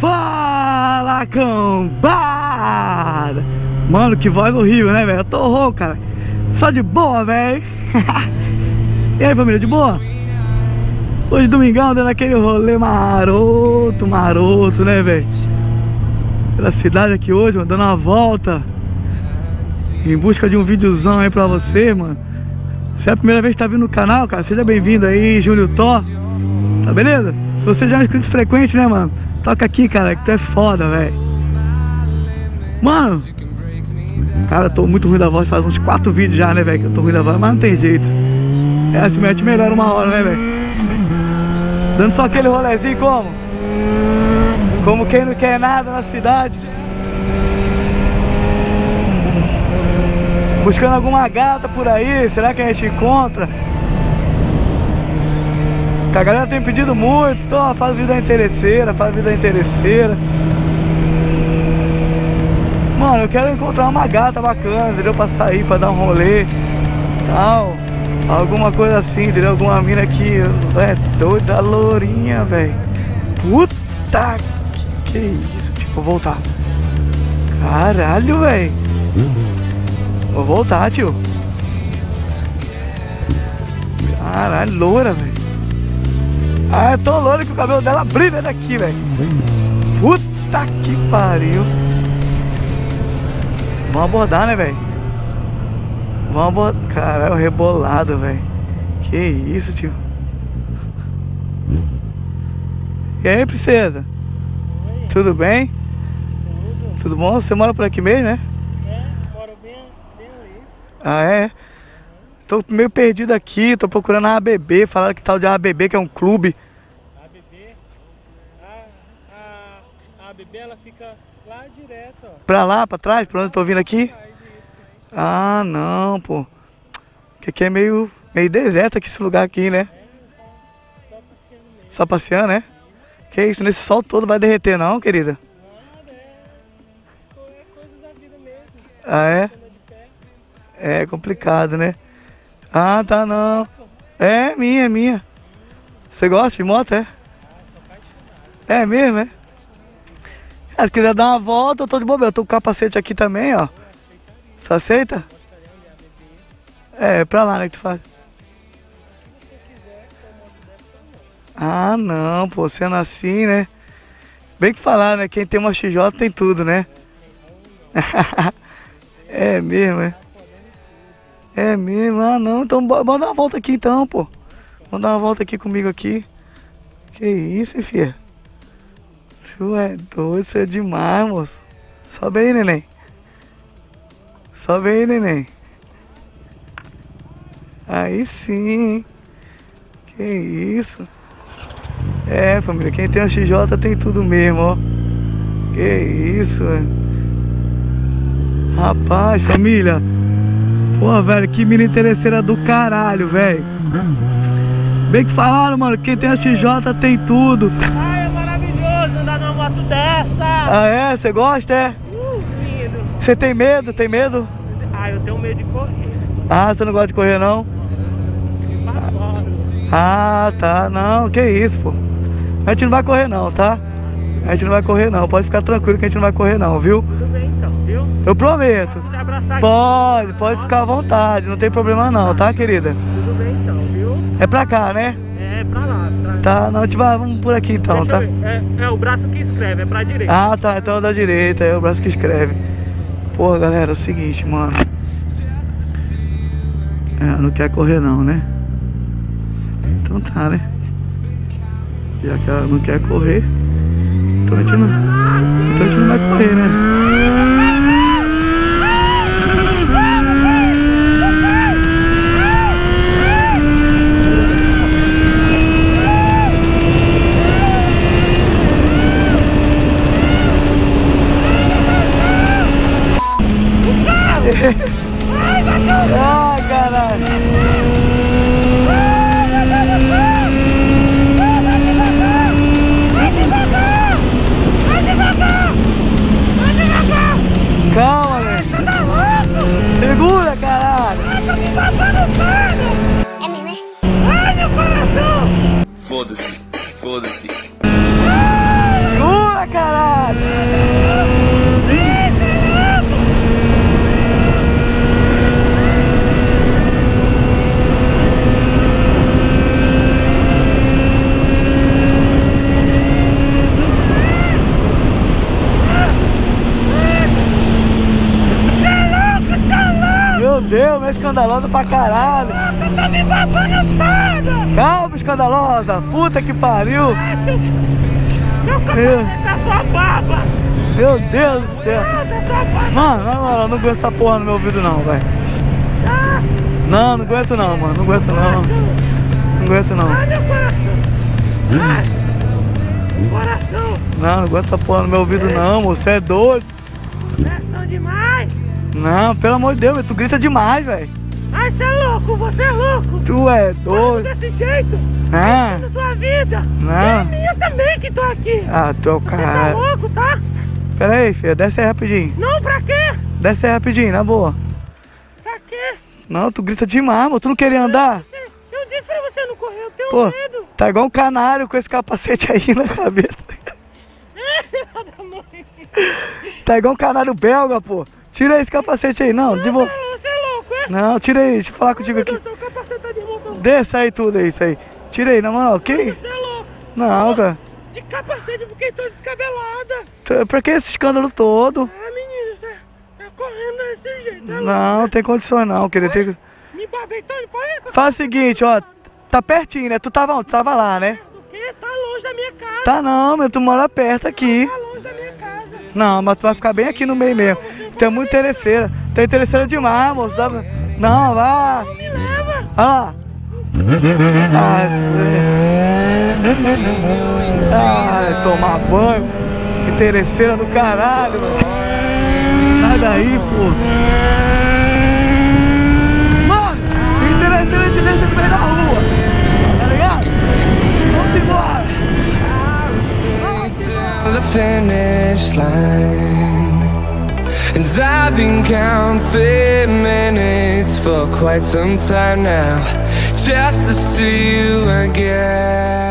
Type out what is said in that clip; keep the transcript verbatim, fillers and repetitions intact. Fala, cambada! Mano, que voz horrível, né, velho? Eu tô rouco, cara. Só de boa, velho. E aí, família, de boa? Hoje, domingão, dando aquele rolê maroto, maroto, né, velho? Pela cidade aqui hoje, mano, dando uma volta em busca de um videozão aí pra você, mano. Se é a primeira vez que tá vindo no canal, cara, seja bem-vindo aí, Junior Thor. Tá beleza? Se você já é um inscrito frequente, né, mano? Toca aqui, cara, que tu é foda, velho. Mano, cara, eu tô muito ruim da voz, faz uns quatro vídeos já, né, velho, que eu tô ruim da voz, mas não tem jeito. É, se mete melhor uma hora, né, velho? Dando só aquele rolezinho como? Como quem não quer nada na cidade. Buscando alguma gata por aí, será que a gente encontra? A galera tem pedido muito, então faz vida interesseira, faz vida interesseira. Mano, eu quero encontrar uma gata bacana, entendeu? Pra sair, pra dar um rolê, tal. Alguma coisa assim, entendeu? Alguma mina que é doida, lourinha, velho. Puta que, que isso. Tipo, vou voltar. Caralho, velho. Vou voltar, tio. Caralho, loura, velho. Ah, é tão louco que o cabelo dela brilha daqui, velho. Puta que pariu. Vamos abordar, né, velho? Vamos abordar. Caralho, rebolado, velho. Que isso, tio. E aí, princesa? Oi. Tudo bem? Tudo. Tudo bom? Você mora por aqui mesmo, né? É, moro bem, bem ali. Ah, é? Tô meio perdido aqui, tô procurando a A B B, falaram que tal de A B B, que é um clube. A B B? A, a, a ABB, ela fica lá direto, ó. Pra lá, pra trás, pra onde eu tô vindo aqui? Ah, não, pô. Porque aqui é meio, meio deserto aqui, esse lugar aqui, né? Só passeando mesmo. Só passeando, né? Que isso, nesse sol todo vai derreter não, querida? Nada, é coisa da vida mesmo. Ah, é? É complicado, né? Ah, tá, não. É minha, é minha. Você gosta de moto, é? É mesmo, é? Ah, se quiser dar uma volta, eu tô de bobeira. Eu tô com o capacete aqui também, ó. Você aceita? É, é pra lá, né, que tu faz. Ah, não, pô. Sendo assim, né? Bem que falar, né? Quem tem uma X J tem tudo, né? É mesmo, é? É mesmo, ah não, então vamos dar uma volta aqui então, pô. Vamos dar uma volta aqui comigo aqui. Que isso, hein, filha? Isso é doido, isso é demais, moço. Sobe aí, neném. Sobe aí, neném. Aí sim, hein? Que isso. É, família, quem tem um X J tem tudo mesmo, ó. Que isso, velho. Rapaz, família. Pô, velho, que mina interesseira do caralho, velho. Bem que falaram, mano, quem tem a X J tem tudo. Ah, é maravilhoso andar numa moto dessa. Ah, é? Você gosta, é? Você uh, tem medo, tem medo? Ah, eu tenho medo de correr. Ah, você não gosta de correr, não? Ah, tá, não, que isso, pô. A gente não vai correr, não, tá? A gente não vai correr, não, pode ficar tranquilo que a gente não vai correr, não, viu? Eu prometo. Pode, pode ficar à vontade, não tem problema não, tá, querida? Tudo bem então, viu? É pra cá, né? É, pra lá. Tá, não, a gente vai, vamos por aqui então, tá? É, é o braço que escreve, é pra direita. Ah, tá, então é da direita, é o braço que escreve. Pô, galera, é o seguinte, mano. É, não quer correr não, né? Então tá, né? Já que ela não quer correr, então a gente não, então a gente não vai correr, né? Ah, caralho! passando fogo! É mesmo, é? Ai, meu coração! Foda-se, foda-se. Jura, caralho! Meu, escandalosa pra caralho. Nossa, tá me babando foda. Calma, escandalosa. Puta que pariu. Ai, meu cabelo tá sua baba. Meu Deus do céu. Mano, não, não, não aguento essa porra no meu ouvido não, velho. Ah. Não, não aguento não, mano. Não aguento não. Não aguento não. Ai, meu coração. Ai, meu coração. Não, não aguento essa porra no meu ouvido não, moço. Você é doido. Coração demais. Não, pelo amor de Deus, meu, tu grita demais, velho. Ai, você é louco, você é louco. Tu é doido. Mas desse jeito, ah. Pensando sua vida. Não. E minha também que tô aqui. Ah, tu é o caralho. Você tá louco, tá? Pera aí, filha, desce aí rapidinho. Não, pra quê? Desce aí rapidinho, na boa. Pra quê? Não, tu grita demais, mano, tu não queria andar? Eu, eu disse pra você não correr, eu tenho Pô, medo. Tá igual um canário com esse capacete aí na cabeça. Tá igual um canário belga, pô. Tira esse capacete aí, não, não de boa. Você é louco, é? Não, tira aí, deixa eu falar contigo aqui. Desce aí tudo aí, isso aí. Tira aí, na moral, que isso? Você é louco. Não, cara. De capacete, eu fiquei toda descabelada. Pra que esse escândalo todo? Ah, menino, tá, tá correndo desse jeito. Tá não, louco, tem condições não, querido. Tem... Me babei todo, pode? Faz o seguinte, ó, tá pertinho, né? Tu tava onde? Tu tava lá, né? O quê? Tá longe da minha casa. Tá não, meu, tu mora perto aqui. Tá longe da minha casa. Não, mas tu vai ficar bem aqui no meio mesmo. Tu é muito interesseira, tu é interesseira demais, moço. Não, vá. Não me leva. Olha lá. Ai, tomar banho. Interesseira do caralho, mano. Sai daí, pô. Mano, interesseira te deixa no meio da rua. Tá ligado? Vamos embora. Vamos embora. And I've been counting minutes for quite some time now, just to see you again.